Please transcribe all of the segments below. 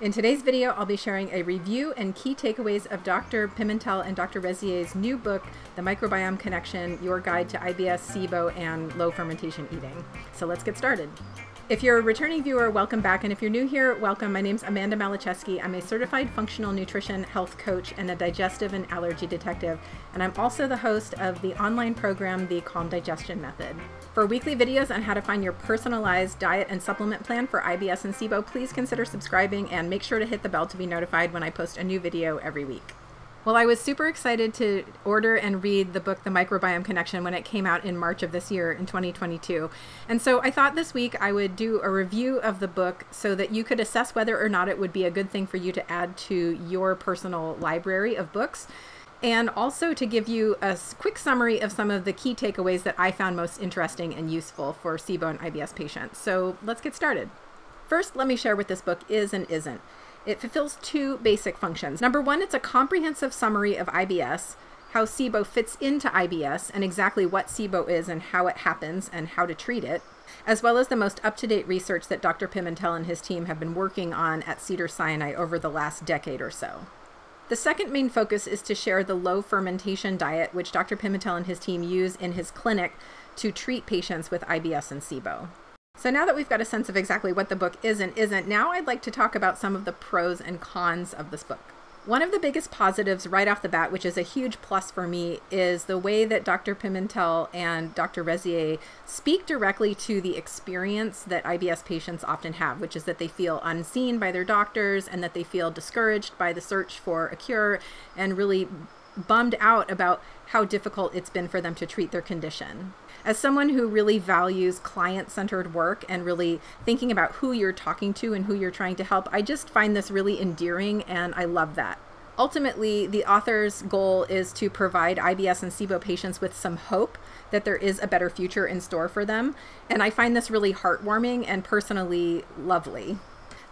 In today's video, I'll be sharing a review and key takeaways of Dr. Pimentel and Dr. Rezaie's new book, The Microbiome Connection, Your Guide to IBS, SIBO, and Low Fermentation Eating. So let's get started. If you're a returning viewer, welcome back. And if you're new here, welcome. My name's Amanda Malachowski. I'm a certified functional nutrition health coach and a digestive and allergy detective. And I'm also the host of the online program, The Calm Digestion Method. For weekly videos on how to find your personalized diet and supplement plan for IBS and SIBO, please consider subscribing and make sure to hit the bell to be notified when I post a new video every week. Well, I was super excited to order and read the book, The Microbiome Connection, when it came out in March of this year in 2022. And so I thought this week I would do a review of the book so that you could assess whether or not it would be a good thing for you to add to your personal library of books, and also to give you a quick summary of some of the key takeaways that I found most interesting and useful for SIBO and IBS patients. So let's get started. First, let me share what this book is and isn't. It fulfills two basic functions. Number one, it's a comprehensive summary of IBS, how SIBO fits into IBS, and exactly what SIBO is and how it happens and how to treat it, as well as the most up-to-date research that Dr. Pimentel and his team have been working on at Cedars-Sinai over the last decade or so. The second main focus is to share the low fermentation diet, which Dr. Pimentel and his team use in his clinic to treat patients with IBS and SIBO. So now that we've got a sense of exactly what the book is and isn't, now I'd like to talk about some of the pros and cons of this book. One of the biggest positives right off the bat, which is a huge plus for me, is the way that Dr. Pimentel and Dr. Rezaie speak directly to the experience that IBS patients often have, which is that they feel unseen by their doctors and that they feel discouraged by the search for a cure and really bummed out about how difficult it's been for them to treat their condition. As someone who really values client-centered work and really thinking about who you're talking to and who you're trying to help, I just find this really endearing and I love that. Ultimately, the author's goal is to provide IBS and SIBO patients with some hope that there is a better future in store for them. And I find this really heartwarming and personally lovely.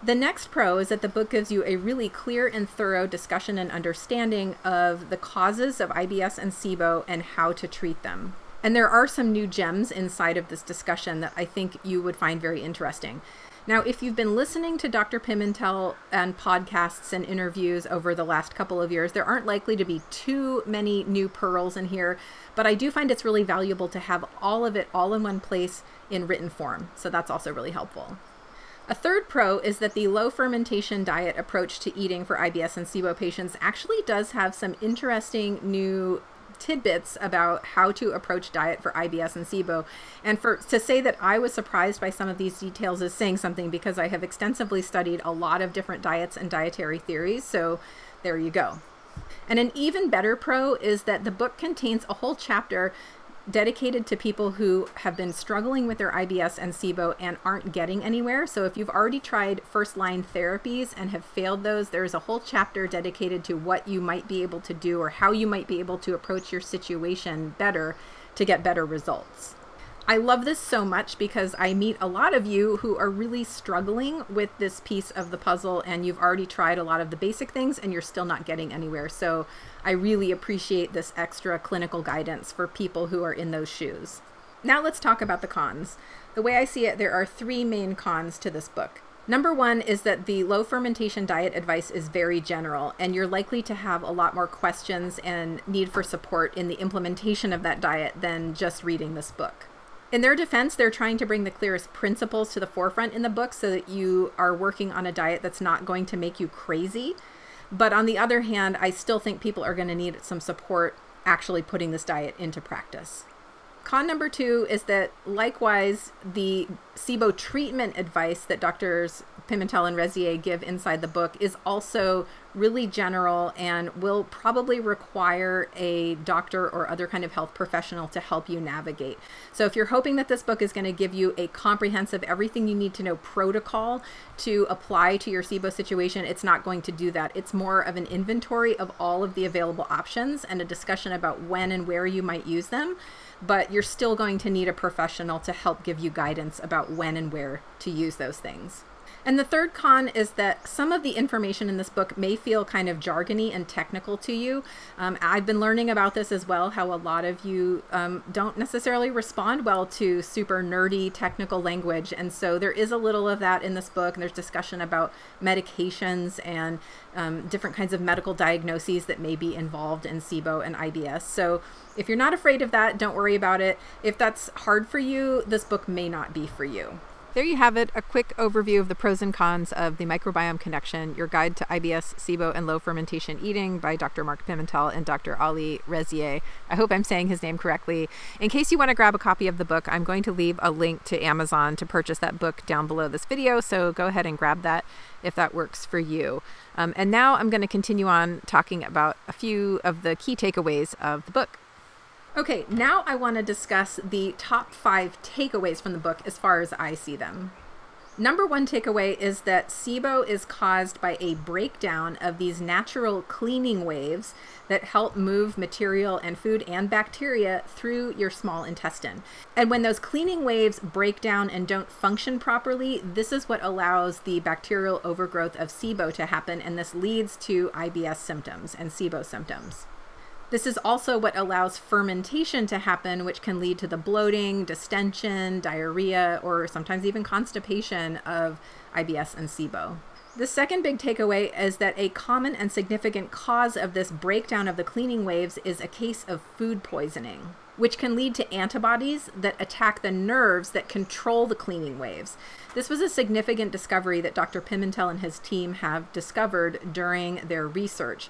The next pro is that the book gives you a really clear and thorough discussion and understanding of the causes of IBS and SIBO and how to treat them. And there are some new gems inside of this discussion that I think you would find very interesting. Now, if you've been listening to Dr. Pimentel and podcasts and interviews over the last couple of years, there aren't likely to be too many new pearls in here, but I do find it's really valuable to have all of it all in one place in written form. So that's also really helpful. A third pro is that the low fermentation diet approach to eating for IBS and SIBO patients actually does have some interesting new tidbits about how to approach diet for IBS and SIBO. And to say that I was surprised by some of these details is saying something, because I have extensively studied a lot of different diets and dietary theories. So there you go. And an even better pro is that the book contains a whole chapter dedicated to people who have been struggling with their IBS and SIBO and aren't getting anywhere. So if you've already tried first-line therapies and have failed those, there's a whole chapter dedicated to what you might be able to do or how you might be able to approach your situation better to get better results. I love this so much because I meet a lot of you who are really struggling with this piece of the puzzle and you've already tried a lot of the basic things and you're still not getting anywhere. So I really appreciate this extra clinical guidance for people who are in those shoes. Now let's talk about the cons. The way I see it, there are three main cons to this book. Number one is that the low fermentation diet advice is very general, and you're likely to have a lot more questions and need for support in the implementation of that diet than just reading this book. In their defense, they're trying to bring the clearest principles to the forefront in the book so that you are working on a diet that's not going to make you crazy. But on the other hand, I still think people are going to need some support actually putting this diet into practice. Con number two is that likewise, the SIBO treatment advice that Drs. Pimentel and Rezaie give inside the book is also really general and will probably require a doctor or other kind of health professional to help you navigate. So if you're hoping that this book is going to give you a comprehensive everything you need to know protocol to apply to your SIBO situation, it's not going to do that. It's more of an inventory of all of the available options and a discussion about when and where you might use them, but you're still going to need a professional to help give you guidance about when and where to use those things. And the third con is that some of the information in this book may feel kind of jargony and technical to you. I've been learning about this as well, how a lot of you don't necessarily respond well to super nerdy technical language. And so there is a little of that in this book. And there's discussion about medications and different kinds of medical diagnoses that may be involved in SIBO and IBS. So if you're not afraid of that, don't worry about it. If that's hard for you, this book may not be for you. There you have it, a quick overview of the pros and cons of The Microbiome Connection, your guide to IBS, SIBO, and low fermentation eating by Dr. Mark Pimentel and Dr. Ali Rezaie. I hope I'm saying his name correctly. In case you want to grab a copy of the book, I'm going to leave a link to Amazon to purchase that book down below this video, so go ahead and grab that if that works for you. And now I'm going to continue on talking about a few of the key takeaways of the book. Okay, now I want to discuss the top 5 takeaways from the book as far as I see them. Number 1 takeaway is that SIBO is caused by a breakdown of these natural cleaning waves that help move material and food and bacteria through your small intestine. And when those cleaning waves break down and don't function properly, this is what allows the bacterial overgrowth of SIBO to happen, and this leads to IBS symptoms and SIBO symptoms. This is also what allows fermentation to happen, which can lead to the bloating, distension, diarrhea, or sometimes even constipation of IBS and SIBO. The second big takeaway is that a common and significant cause of this breakdown of the cleaning waves is a case of food poisoning, which can lead to antibodies that attack the nerves that control the cleaning waves. This was a significant discovery that Dr. Pimentel and his team have discovered during their research,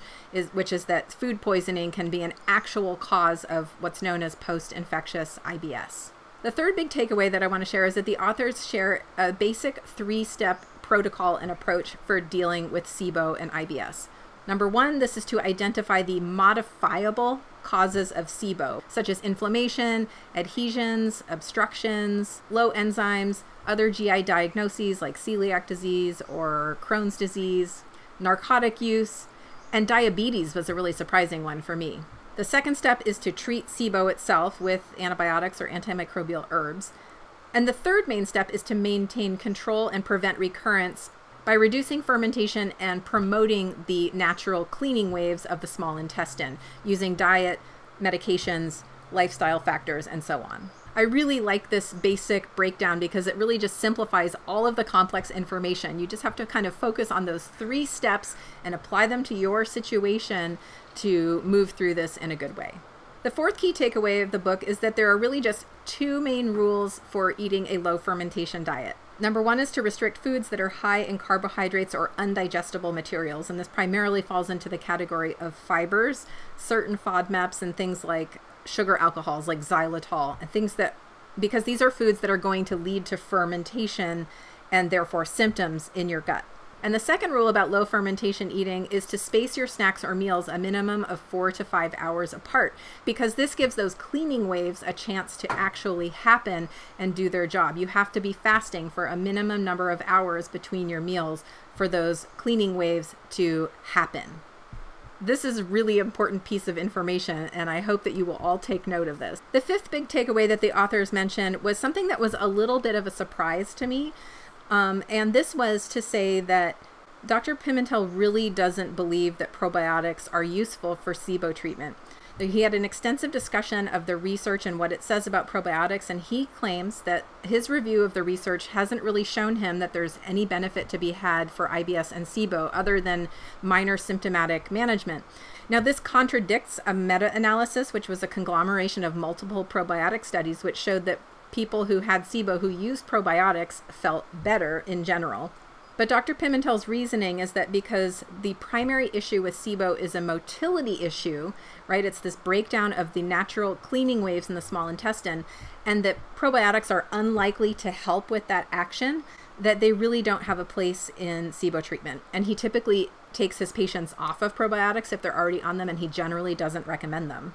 which is that food poisoning can be an actual cause of what's known as post-infectious IBS. The third big takeaway that I want to share is that the authors share a basic 3-step protocol and approach for dealing with SIBO and IBS. Number 1, this is to identify the modifiable causes of SIBO, such as inflammation, adhesions, obstructions, low enzymes, other GI diagnoses like celiac disease or Crohn's disease, narcotic use, and diabetes was a really surprising one for me. The second step is to treat SIBO itself with antibiotics or antimicrobial herbs. And the third main step is to maintain control and prevent recurrence by reducing fermentation and promoting the natural cleaning waves of the small intestine using diet, medications, lifestyle factors, and so on. I really like this basic breakdown because it really just simplifies all of the complex information. You just have to kind of focus on those 3 steps and apply them to your situation to move through this in a good way. The fourth key takeaway of the book is that there are really just 2 main rules for eating a low fermentation diet. Number 1 is to restrict foods that are high in carbohydrates or undigestible materials, and this primarily falls into the category of fibers, certain FODMAPs, and things like sugar alcohols like xylitol, and things that, because these are foods that are going to lead to fermentation and therefore symptoms in your gut. And the second rule about low fermentation eating is to space your snacks or meals a minimum of 4 to 5 hours apart, because this gives those cleaning waves a chance to actually happen and do their job. You have to be fasting for a minimum number of hours between your meals for those cleaning waves to happen. This is a really important piece of information, and I hope that you will all take note of this. The 5th big takeaway that the authors mentioned was something that was a little bit of a surprise to me. And this was to say that Dr. Pimentel really doesn't believe that probiotics are useful for SIBO treatment. He had an extensive discussion of the research and what it says about probiotics, and he claims that his review of the research hasn't really shown him that there's any benefit to be had for IBS and SIBO other than minor symptomatic management. Now, this contradicts a meta-analysis, which was a conglomeration of multiple probiotic studies, which showed that people who had SIBO who used probiotics felt better in general. But Dr. Pimentel's reasoning is that because the primary issue with SIBO is a motility issue, right? It's this breakdown of the natural cleaning waves in the small intestine, and that probiotics are unlikely to help with that action, that they really don't have a place in SIBO treatment. And he typically takes his patients off of probiotics if they're already on them, and he generally doesn't recommend them.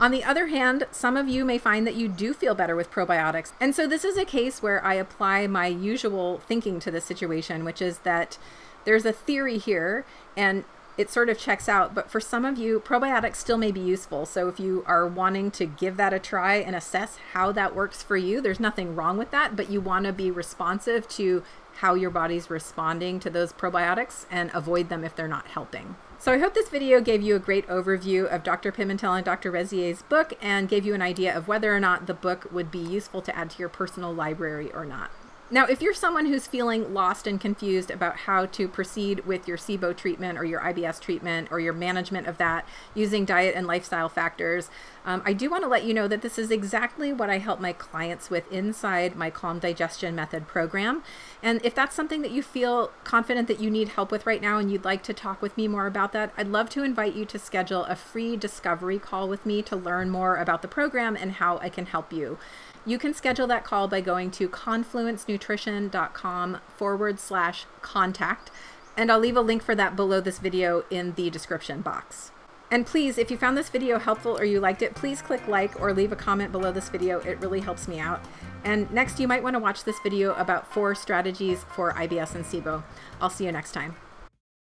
On the other hand, some of you may find that you do feel better with probiotics. And so this is a case where I apply my usual thinking to the situation, which is that there's a theory here and it sort of checks out, but for some of you, probiotics still may be useful. So if you are wanting to give that a try and assess how that works for you, there's nothing wrong with that, but you want to be responsive to how your body's responding to those probiotics and avoid them if they're not helping. So I hope this video gave you a great overview of Dr. Pimentel and Dr. Rezaie's book and gave you an idea of whether or not the book would be useful to add to your personal library or not. Now, if you're someone who's feeling lost and confused about how to proceed with your SIBO treatment or your IBS treatment or your management of that using diet and lifestyle factors, I do want to let you know that this is exactly what I help my clients with inside my Calm Digestion Method program. And if that's something that you feel confident that you need help with right now and you'd like to talk with me more about that, I'd love to invite you to schedule a free discovery call with me to learn more about the program and how I can help you. You can schedule that call by going to confluencenutrition.com/contact, and I'll leave a link for that below this video in the description box. And please, if you found this video helpful or you liked it, please click like or leave a comment below this video. It really helps me out. And next, you might want to watch this video about 4 strategies for IBS and SIBO. I'll see you next time.